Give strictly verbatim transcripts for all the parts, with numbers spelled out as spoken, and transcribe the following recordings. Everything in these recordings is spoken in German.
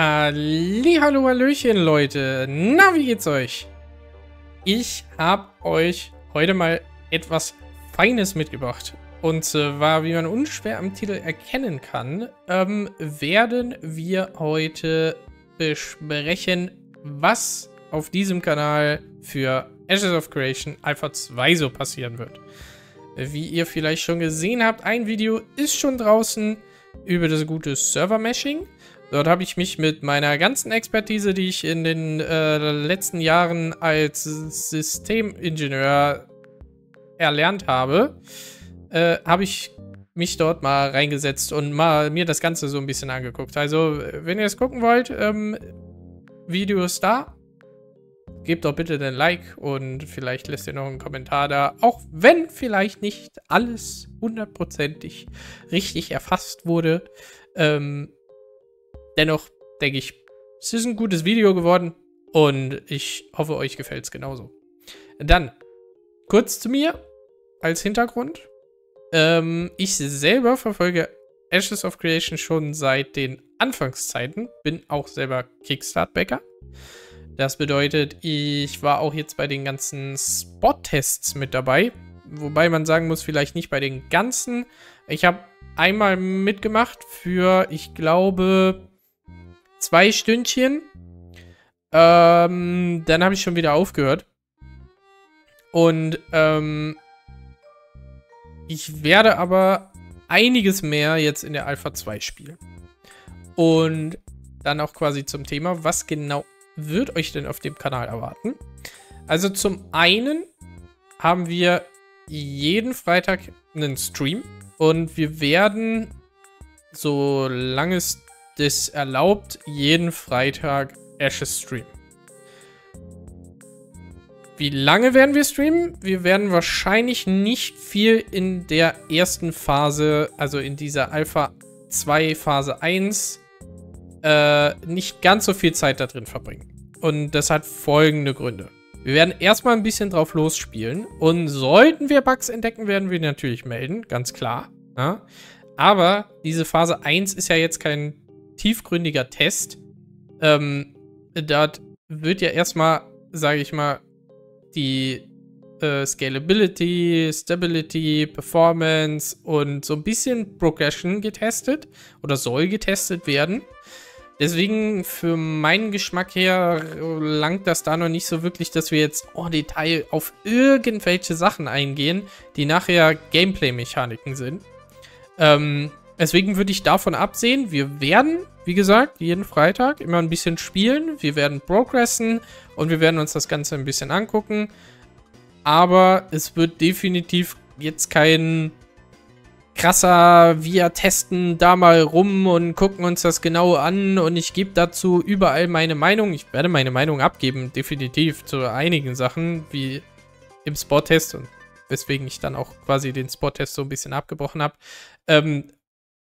Hallihallo, hallöchen, Leute. Na, wie geht's euch? Ich habe euch heute mal etwas Feines mitgebracht. Und zwar, wie man unschwer am Titel erkennen kann, ähm, werden wir heute besprechen, was auf diesem Kanal für Ashes of Creation Alpha zwei so passieren wird. Wie ihr vielleicht schon gesehen habt, ein Video ist schon draußen über das gute Server-Meshing. Dort habe ich mich mit meiner ganzen Expertise, die ich in den äh, letzten Jahren als Systemingenieur erlernt habe, äh, habe ich mich dort mal reingesetzt und mal mir das Ganze so ein bisschen angeguckt. Also, wenn ihr es gucken wollt, ähm, Video ist da. Gebt doch bitte den Like und vielleicht lässt ihr noch einen Kommentar da. Auch wenn vielleicht nicht alles hundertprozentig richtig erfasst wurde, ähm, dennoch denke ich, es ist ein gutes Video geworden und ich hoffe, euch gefällt es genauso. Dann, kurz zu mir als Hintergrund. Ähm, ich selber verfolge Ashes of Creation schon seit den Anfangszeiten, bin auch selber Kickstart-Backer. Das bedeutet, ich war auch jetzt bei den ganzen Spot-Tests mit dabei. Wobei man sagen muss, vielleicht nicht bei den ganzen. Ich habe einmal mitgemacht für, ich glaube, zwei Stündchen. Ähm, dann habe ich schon wieder aufgehört. Und ähm, ich werde aber einiges mehr jetzt in der Alpha zwei spielen. Und dann auch quasi zum Thema, was genau wird euch denn auf dem Kanal erwarten? Also zum einen haben wir jeden Freitag einen Stream und wir werden, solange es das erlaubt, jeden Freitag Ashes streamen. Wie lange werden wir streamen? Wir werden wahrscheinlich nicht viel in der ersten Phase, also in dieser Alpha zwei Phase eins, Äh, nicht ganz so viel Zeit da drin verbringen. Und das hat folgende Gründe. Wir werden erstmal ein bisschen drauf losspielen und sollten wir Bugs entdecken, werden wir natürlich melden, ganz klar. Ja? Aber diese Phase eins ist ja jetzt kein tiefgründiger Test. Ähm, dort wird ja erstmal, sage ich mal, die äh, Scalability, Stability, Performance und so ein bisschen Progression getestet oder soll getestet werden. Deswegen, für meinen Geschmack her, langt das da noch nicht so wirklich, dass wir jetzt en Detail auf irgendwelche Sachen eingehen, die nachher Gameplay-Mechaniken sind. Ähm, deswegen würde ich davon absehen. Wir werden, wie gesagt, jeden Freitag immer ein bisschen spielen. Wir werden progressen und wir werden uns das Ganze ein bisschen angucken. Aber es wird definitiv jetzt kein krasser, wir testen da mal rum und gucken uns das genau an und ich gebe dazu überall meine Meinung. Ich werde meine Meinung abgeben, definitiv, zu einigen Sachen, wie im Spot-Test und weswegen ich dann auch quasi den Spot-Test so ein bisschen abgebrochen habe, ähm,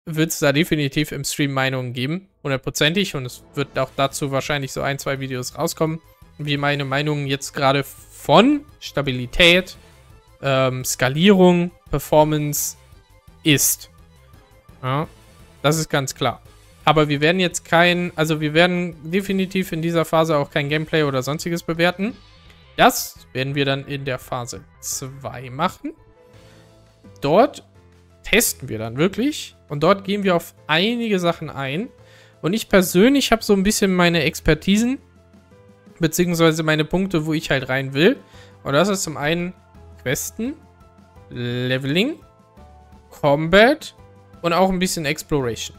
wird es da definitiv im Stream Meinungen geben, hundertprozentig, und es wird auch dazu wahrscheinlich so ein, zwei Videos rauskommen, wie meine Meinung jetzt gerade von Stabilität, ähm, Skalierung, Performance ist. Ja, das ist ganz klar. Aber wir werden jetzt kein, also wir werden definitiv in dieser Phase auch kein Gameplay oder sonstiges bewerten. Das werden wir dann in der Phase zwei machen. Dort testen wir dann wirklich und dort gehen wir auf einige Sachen ein. Und ich persönlich habe so ein bisschen meine Expertisen beziehungsweise meine Punkte, wo ich halt rein will. Und das ist zum einen Questen, Leveling, Combat und auch ein bisschen Exploration.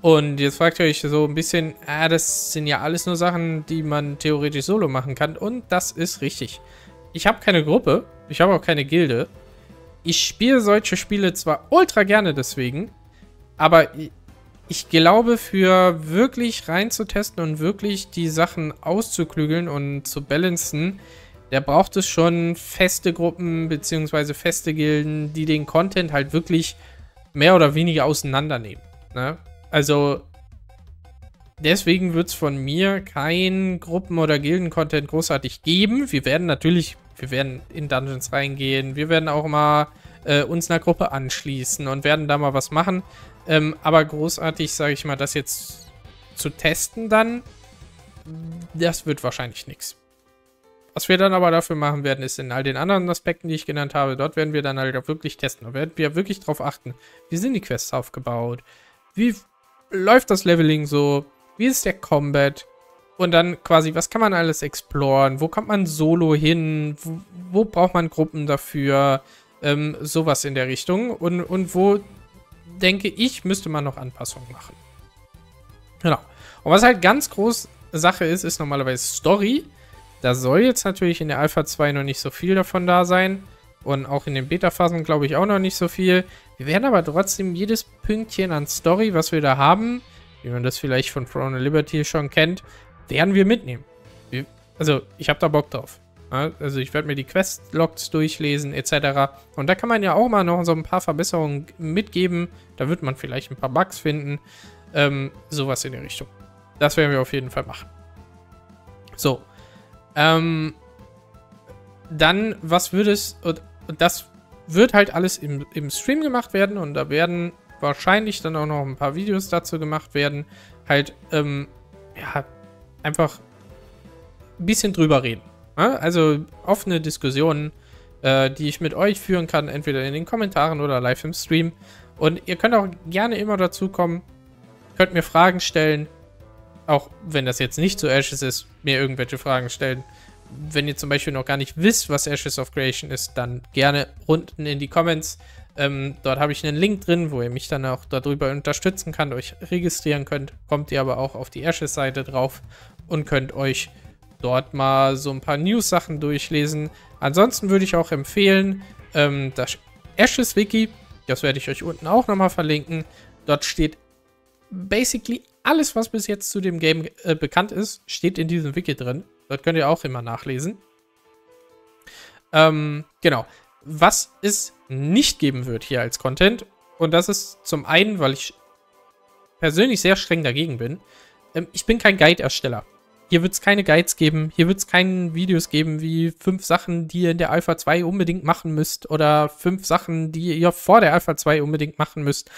Und jetzt fragt ihr euch so ein bisschen, ah, das sind ja alles nur Sachen, die man theoretisch solo machen kann. Und das ist richtig. Ich habe keine Gruppe, ich habe auch keine Gilde. Ich spiele solche Spiele zwar ultra gerne deswegen, aber ich glaube, für wirklich reinzutesten und wirklich die Sachen auszuklügeln und zu balancen, da braucht es schon feste Gruppen bzw. feste Gilden, die den Content halt wirklich mehr oder weniger auseinandernehmen. Ne? Also deswegen wird es von mir kein Gruppen- oder Gilden-Content großartig geben. Wir werden natürlich, wir werden in Dungeons reingehen, wir werden auch mal äh, uns einer Gruppe anschließen und werden da mal was machen. Ähm, aber großartig, sage ich mal, das jetzt zu testen dann, das wird wahrscheinlich nichts. Was wir dann aber dafür machen werden, ist in all den anderen Aspekten, die ich genannt habe, dort werden wir dann halt auch wirklich testen. Da werden wir wirklich drauf achten, wie sind die Quests aufgebaut, wie läuft das Leveling so, wie ist der Combat und dann quasi, was kann man alles exploren, wo kommt man solo hin, wo, wo braucht man Gruppen dafür, ähm, sowas in der Richtung und, und wo, denke ich, müsste man noch Anpassungen machen. Genau. Und was halt ganz groß Sache ist, ist normalerweise Story. Da soll jetzt natürlich in der Alpha zwei noch nicht so viel davon da sein. Und auch in den Beta-Phasen, glaube ich, auch noch nicht so viel. Wir werden aber trotzdem jedes Pünktchen an Story, was wir da haben, wie man das vielleicht von Throne and Liberty schon kennt, werden wir mitnehmen. Also, ich habe da Bock drauf. Also, ich werde mir die Quest-Logs durchlesen, et cetera. Und da kann man ja auch mal noch so ein paar Verbesserungen mitgeben. Da wird man vielleicht ein paar Bugs finden. Ähm, sowas in die Richtung. Das werden wir auf jeden Fall machen. So. Ähm, dann, was würde es, und das wird halt alles im, im Stream gemacht werden und da werden wahrscheinlich dann auch noch ein paar Videos dazu gemacht werden, halt, ähm, ja, einfach ein bisschen drüber reden. Ne? Also offene Diskussionen, äh, die ich mit euch führen kann, entweder in den Kommentaren oder live im Stream. Und ihr könnt auch gerne immer dazukommen, könnt mir Fragen stellen, auch wenn das jetzt nicht zu Ashes ist, mir irgendwelche Fragen stellen. Wenn ihr zum Beispiel noch gar nicht wisst, was Ashes of Creation ist, dann gerne unten in die Comments. Ähm, dort habe ich einen Link drin, wo ihr mich dann auch darüber unterstützen könnt, euch registrieren könnt. Kommt ihr aber auch auf die Ashes-Seite drauf und könnt euch dort mal so ein paar News-Sachen durchlesen. Ansonsten würde ich auch empfehlen, ähm, das Ashes-Wiki, das werde ich euch unten auch nochmal verlinken. Dort steht basically alles, was bis jetzt zu dem Game äh, bekannt ist, steht in diesem Wiki drin. Dort könnt ihr auch immer nachlesen. Ähm, genau. Was es nicht geben wird hier als Content, und das ist zum einen, weil ich persönlich sehr streng dagegen bin, ähm, ich bin kein Guide-Ersteller. Hier wird es keine Guides geben, hier wird es keine Videos geben, wie fünf Sachen, die ihr in der Alpha zwei unbedingt machen müsst, oder fünf Sachen, die ihr vor der Alpha zwei unbedingt machen müsst.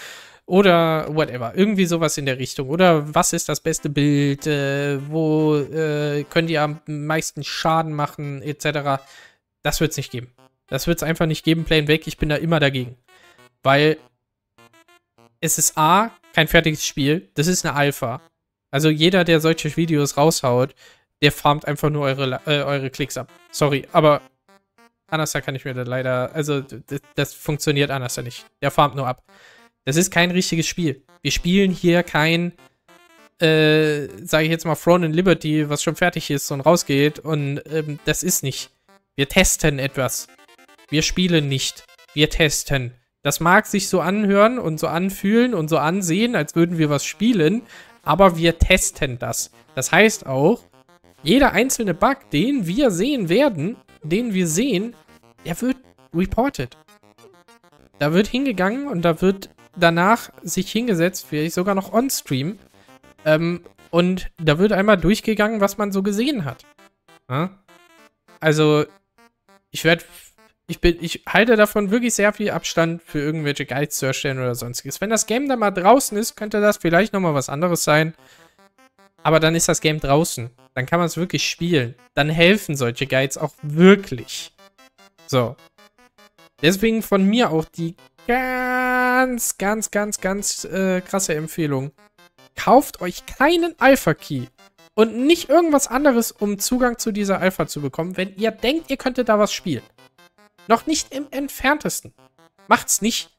Oder whatever, irgendwie sowas in der Richtung. Oder was ist das beste Bild, äh, wo äh, könnt ihr am meisten Schaden machen, et cetera. Das wird es nicht geben. Das wird es einfach nicht geben, plain weg. Ich bin da immer dagegen. Weil es ist A, kein fertiges Spiel, das ist eine Alpha. Also jeder, der solche Videos raushaut, der farmt einfach nur eure, äh, eure Klicks ab. Sorry, aber anders kann ich mir da leider, also das, das funktioniert anders ja nicht. Der farmt nur ab. Das ist kein richtiges Spiel. Wir spielen hier kein, äh, sage ich jetzt mal, Throne and Liberty, was schon fertig ist und rausgeht. Und ähm, das ist nicht. Wir testen etwas. Wir spielen nicht. Wir testen. Das mag sich so anhören und so anfühlen und so ansehen, als würden wir was spielen. Aber wir testen das. Das heißt auch, jeder einzelne Bug, den wir sehen werden, den wir sehen, der wird reported. Da wird hingegangen und da wird danach sich hingesetzt, vielleicht sogar noch on-stream. Ähm, und da wird einmal durchgegangen, was man so gesehen hat. Ja? Also, ich werde, ich bin, ich halte davon wirklich sehr viel Abstand, für irgendwelche Guides zu erstellen oder sonstiges. Wenn das Game dann mal draußen ist, könnte das vielleicht nochmal was anderes sein. Aber dann ist das Game draußen. Dann kann man es wirklich spielen. Dann helfen solche Guides auch wirklich. So. Deswegen von mir auch die ganz, ganz, ganz, ganz äh, krasse Empfehlung. Kauft euch keinen Alpha-Key und nicht irgendwas anderes, um Zugang zu dieser Alpha zu bekommen, wenn ihr denkt, ihr könntet da was spielen. Noch nicht im entferntesten. Macht's nicht.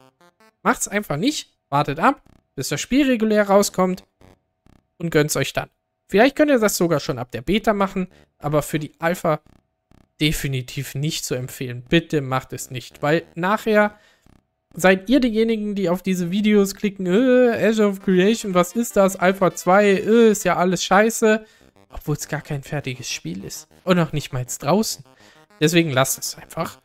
Macht's einfach nicht. Wartet ab, bis das Spiel regulär rauskommt und gönnt's euch dann. Vielleicht könnt ihr das sogar schon ab der Beta machen, aber für die Alpha definitiv nicht zu empfehlen. Bitte macht es nicht, weil nachher seid ihr diejenigen, die auf diese Videos klicken, äh, Ashes of Creation, was ist das? Alpha zwei, äh, ist ja alles scheiße. Obwohl es gar kein fertiges Spiel ist. Und noch nicht mal draußen. Deswegen lasst es einfach.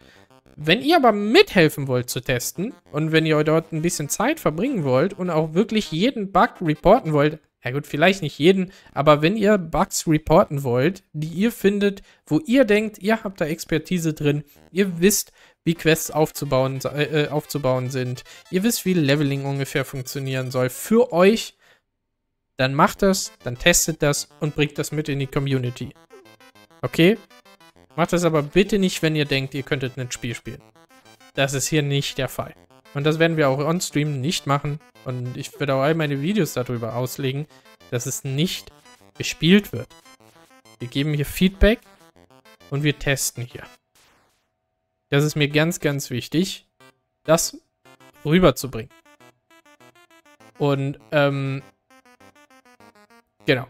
Wenn ihr aber mithelfen wollt zu testen und wenn ihr dort ein bisschen Zeit verbringen wollt und auch wirklich jeden Bug reporten wollt, ja gut, vielleicht nicht jeden, aber wenn ihr Bugs reporten wollt, die ihr findet, wo ihr denkt, ihr habt da Expertise drin, ihr wisst, wie Quests aufzubauen, äh, aufzubauen sind, ihr wisst, wie Leveling ungefähr funktionieren soll für euch, dann macht das, dann testet das und bringt das mit in die Community. Okay? Macht das aber bitte nicht, wenn ihr denkt, ihr könntet ein Spiel spielen. Das ist hier nicht der Fall. Und das werden wir auch on-stream nicht machen. Und ich werde auch all meine Videos darüber auslegen, dass es nicht bespielt wird. Wir geben hier Feedback und wir testen hier. Das ist mir ganz, ganz wichtig, das rüberzubringen. Und, ähm, genau.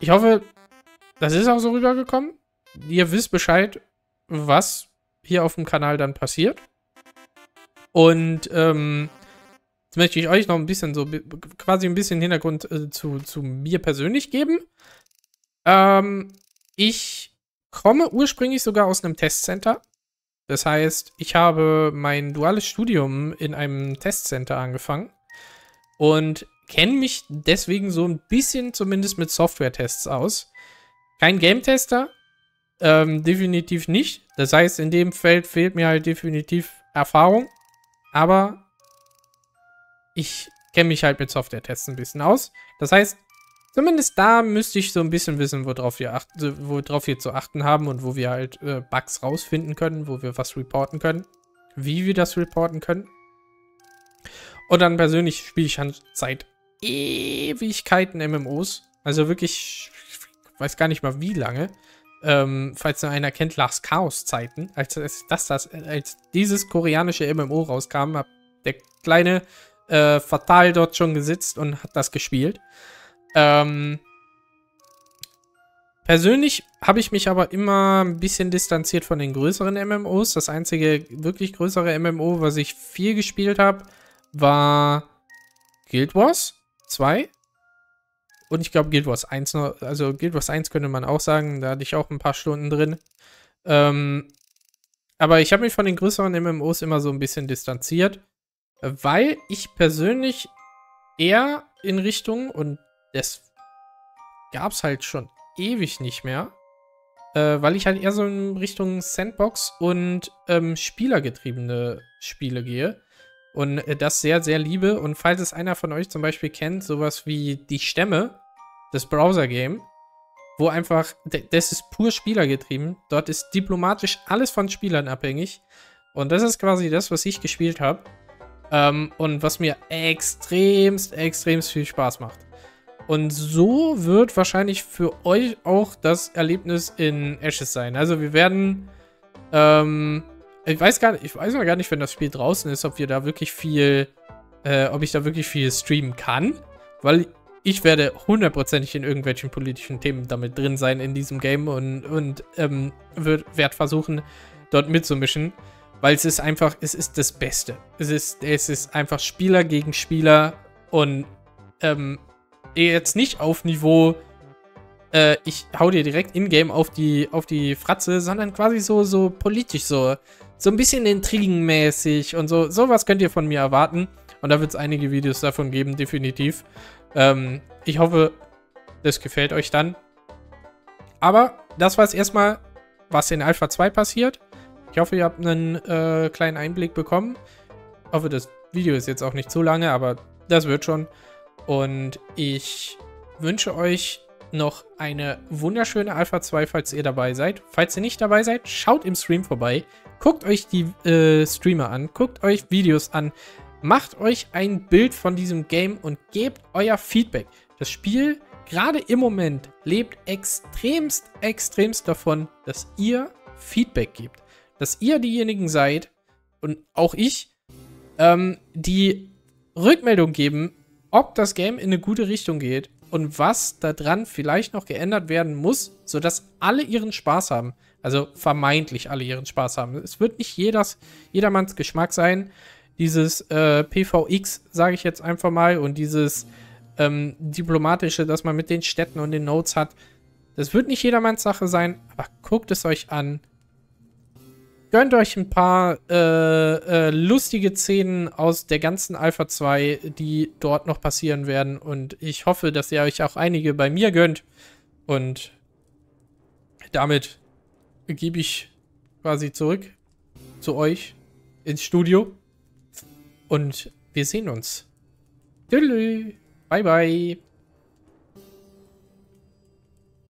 Ich hoffe, das ist auch so rübergekommen. Ihr wisst Bescheid, was hier auf dem Kanal dann passiert. Und, ähm, jetzt möchte ich euch noch ein bisschen so, quasi ein bisschen Hintergrund äh, zu, zu mir persönlich geben. Ähm, ich komme ursprünglich sogar aus einem Testcenter. Das heißt, ich habe mein duales Studium in einem Testcenter angefangen und kenne mich deswegen so ein bisschen zumindest mit Software-Tests aus. Kein Game-Tester, ähm, definitiv nicht. Das heißt, in dem Feld fehlt mir halt definitiv Erfahrung, aber ich kenne mich halt mit Software-Tests ein bisschen aus. Das heißt, zumindest da müsste ich so ein bisschen wissen, worauf wir, ach worauf wir zu achten haben und wo wir halt äh, Bugs rausfinden können, wo wir was reporten können, wie wir das reporten können. Und dann persönlich spiele ich halt seit Ewigkeiten M M Os. Also wirklich, ich weiß gar nicht mal wie lange. Ähm, falls noch einer kennt, Last Chaos Zeiten. Als, als, das, das, als dieses koreanische M M O rauskam, hat der kleine äh, Fatal dort schon gesitzt und hat das gespielt. Ähm, persönlich habe ich mich aber immer ein bisschen distanziert von den größeren M M Os. Das einzige wirklich größere M M O, was ich viel gespielt habe, war Guild Wars zwei. Und ich glaube Guild Wars eins noch. Also Guild Wars eins könnte man auch sagen. Da hatte ich auch ein paar Stunden drin. Ähm, aber ich habe mich von den größeren M M Os immer so ein bisschen distanziert. Weil ich persönlich eher in Richtung und das gab es halt schon ewig nicht mehr, äh, weil ich halt eher so in Richtung Sandbox und ähm, spielergetriebene Spiele gehe und äh, das sehr, sehr liebe. Und falls es einer von euch zum Beispiel kennt, sowas wie die Stämme, das Browser-Game, wo einfach, das ist pur spielergetrieben, dort ist diplomatisch alles von Spielern abhängig und das ist quasi das, was ich gespielt habe ähm, und was mir extremst, extremst viel Spaß macht. Und so wird wahrscheinlich für euch auch das Erlebnis in Ashes sein. Also wir werden, ähm, ich weiß gar nicht, ich weiß noch gar nicht, wenn das Spiel draußen ist, ob wir da wirklich viel, äh, ob ich da wirklich viel streamen kann. Weil ich werde hundertprozentig in irgendwelchen politischen Themen damit drin sein in diesem Game und, und ähm, werde versuchen, dort mitzumischen. Weil es ist einfach, es ist das Beste. Es ist, es ist einfach Spieler gegen Spieler und, ähm, jetzt nicht auf Niveau, äh, ich hau dir direkt in-game auf die, auf die Fratze, sondern quasi so, so politisch, so, so ein bisschen intrigenmäßig und so. Sowas könnt ihr von mir erwarten. Und da wird es einige Videos davon geben, definitiv. Ähm, ich hoffe, das gefällt euch dann. Aber das war es erstmal, was in Alpha zwei passiert. Ich hoffe, ihr habt einen äh, kleinen Einblick bekommen. Ich hoffe, das Video ist jetzt auch nicht so lange, aber das wird schon. Und ich wünsche euch noch eine wunderschöne Alpha zwei, falls ihr dabei seid. Falls ihr nicht dabei seid, schaut im Stream vorbei. Guckt euch die äh, Streamer an. Guckt euch Videos an. Macht euch ein Bild von diesem Game und gebt euer Feedback. Das Spiel, gerade im Moment, lebt extremst, extremst davon, dass ihr Feedback gebt. Dass ihr diejenigen seid, und auch ich, ähm, die Rückmeldung geben, ob das Game in eine gute Richtung geht und was daran vielleicht noch geändert werden muss, sodass alle ihren Spaß haben. Also vermeintlich alle ihren Spaß haben. Es wird nicht jeders, jedermanns Geschmack sein. Dieses äh, P V X, sage ich jetzt einfach mal, und dieses ähm, Diplomatische, das man mit den Städten und den Nodes hat. Das wird nicht jedermanns Sache sein, aber guckt es euch an. Gönnt euch ein paar äh, äh, lustige Szenen aus der ganzen Alpha zwei, die dort noch passieren werden. Und ich hoffe, dass ihr euch auch einige bei mir gönnt. Und damit gebe ich quasi zurück zu euch ins Studio. Und wir sehen uns. Tschüss. Bye, bye.